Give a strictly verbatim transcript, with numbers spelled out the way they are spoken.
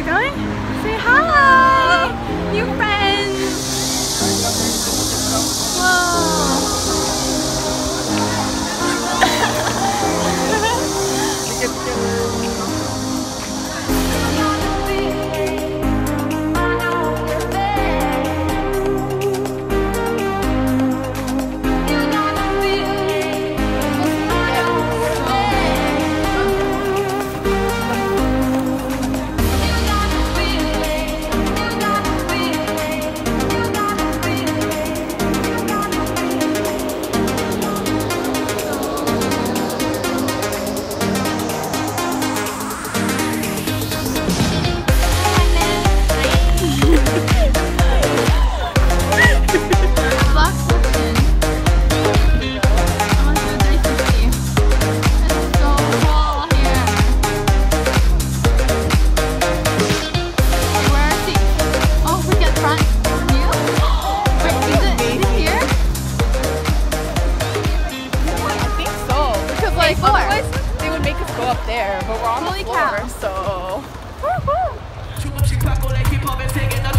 are going. Say hi! New friends! Whoa! There, but we're on Holy the floor, cow. So. Woo-hoo.